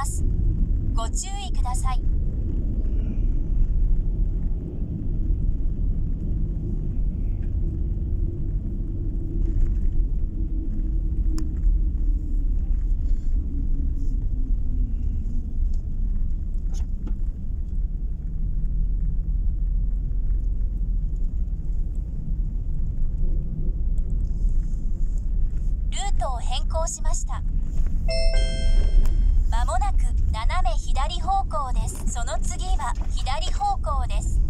ます。ご注意ください。しました。まもなく斜め左方向です。その次は左方向です。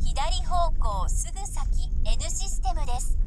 左方向すぐ先 N システムです。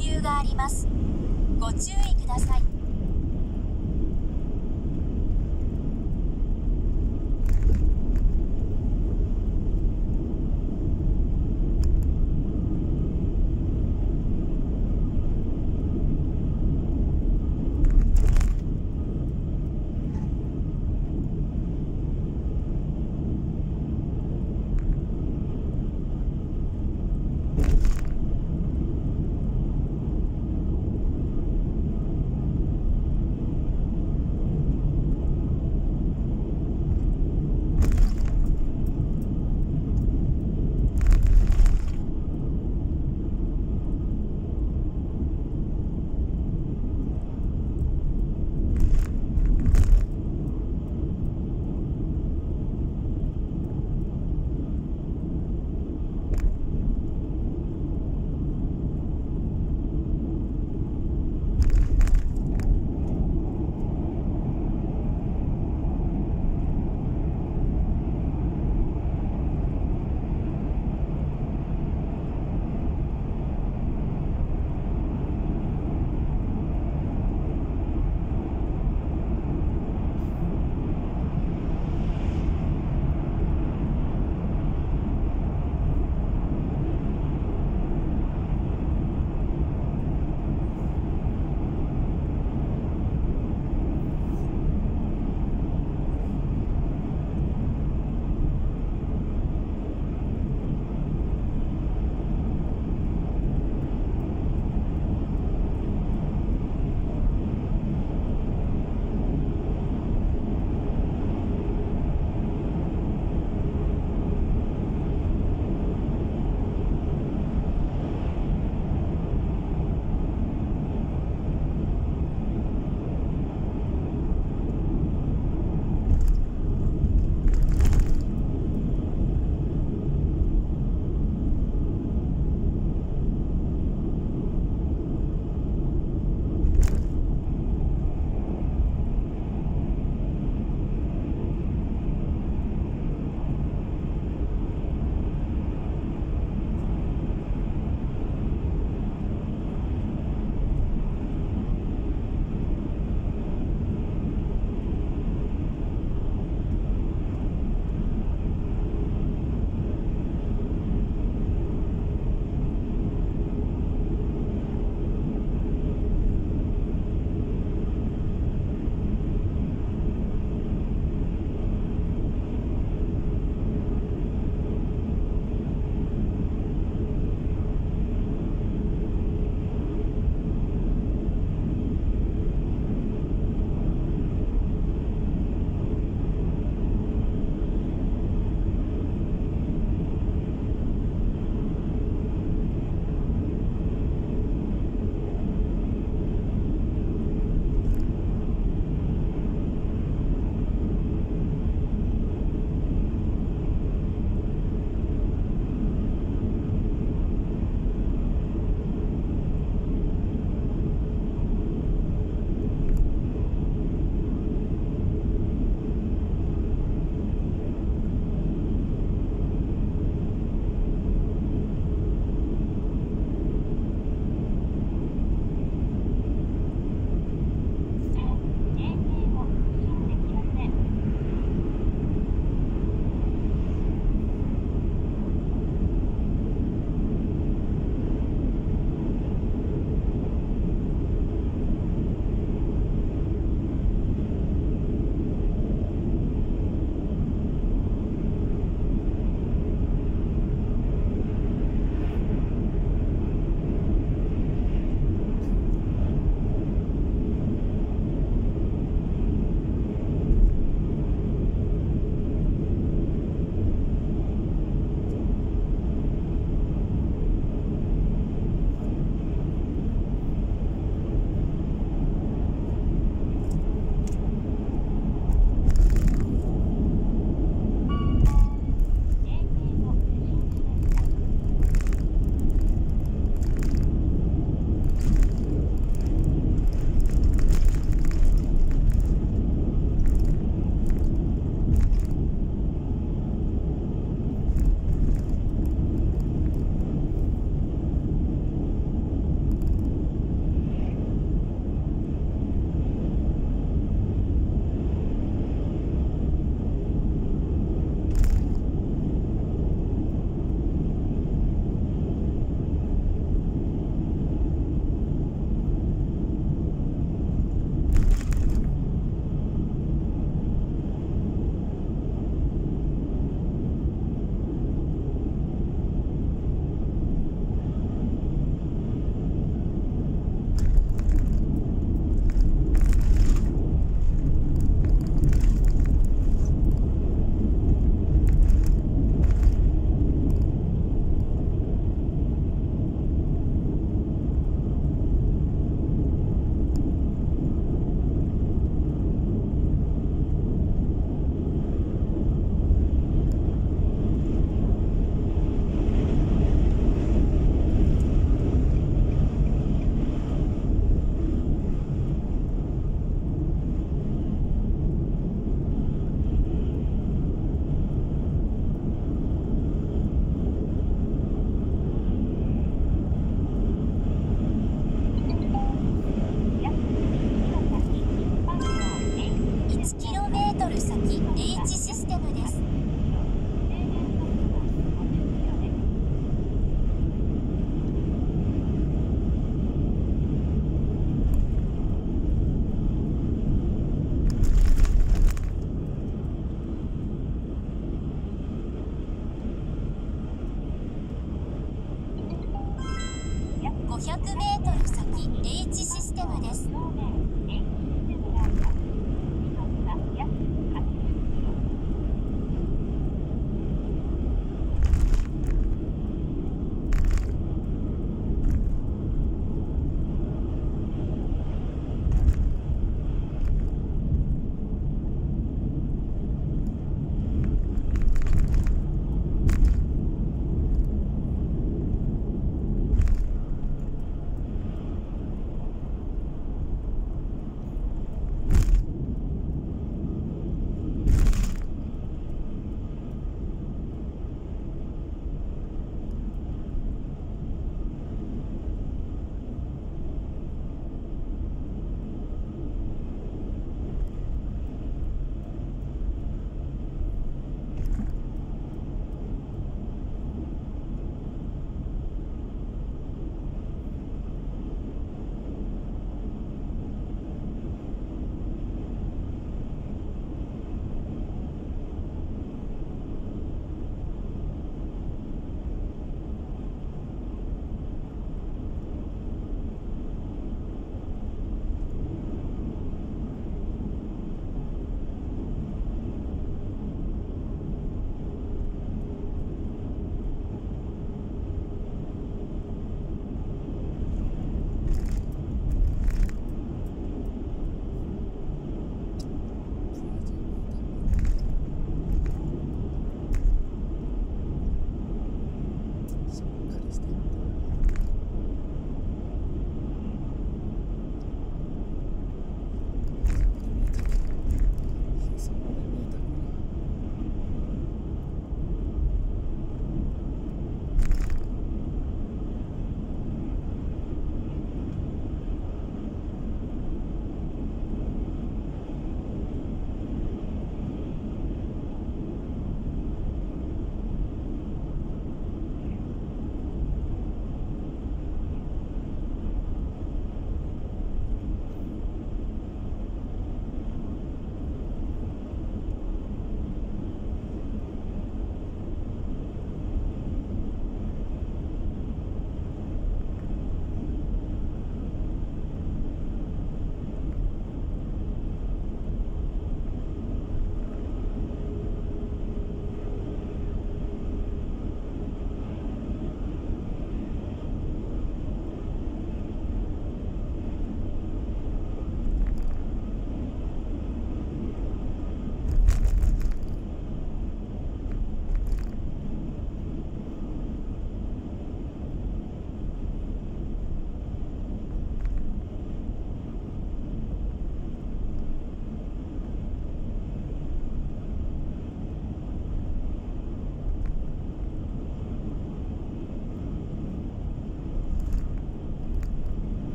流があります。ご注意ください。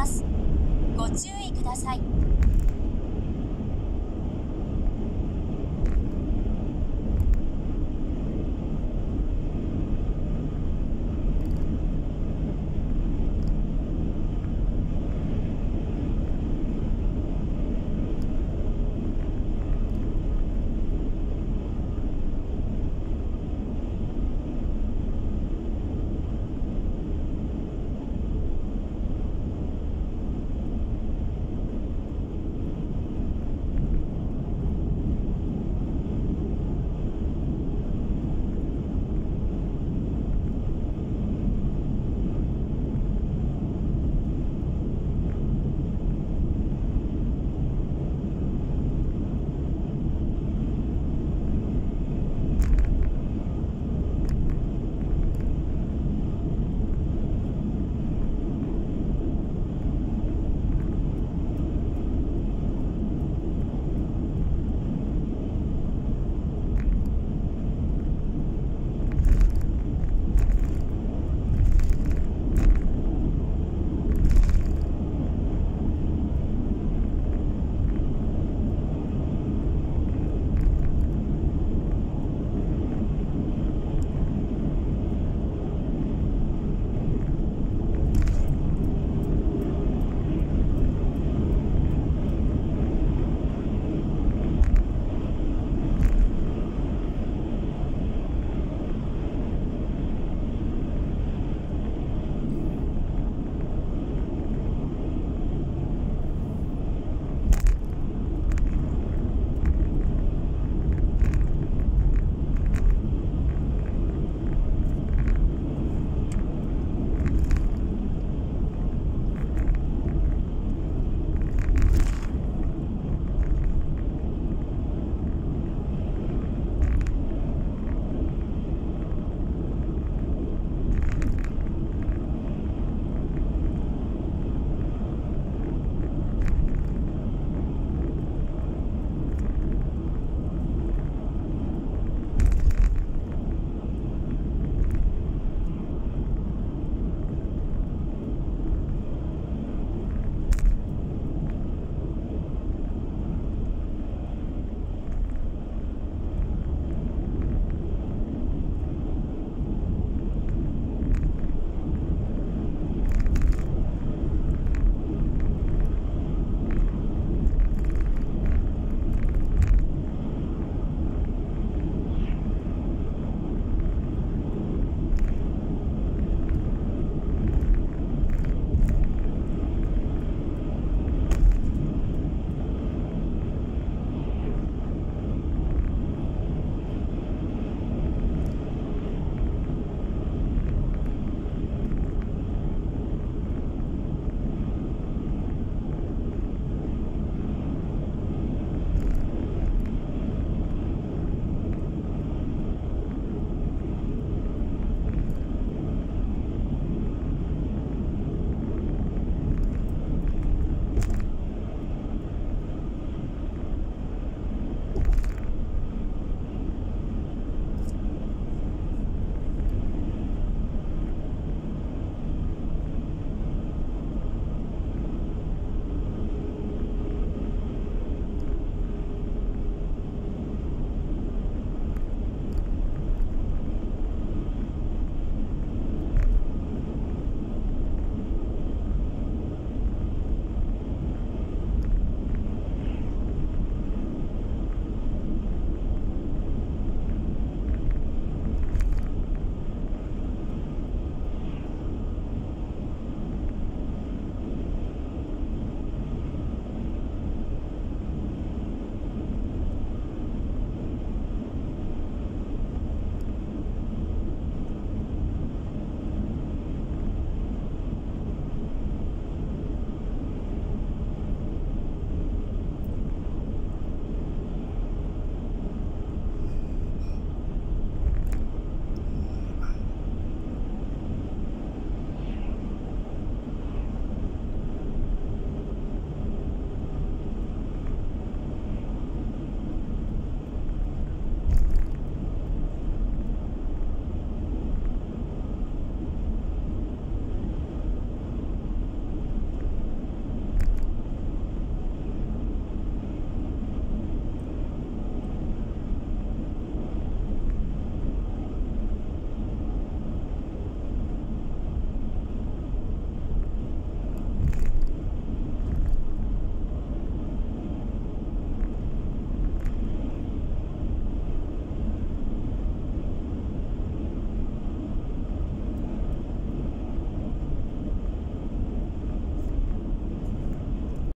ます。ご注意ください。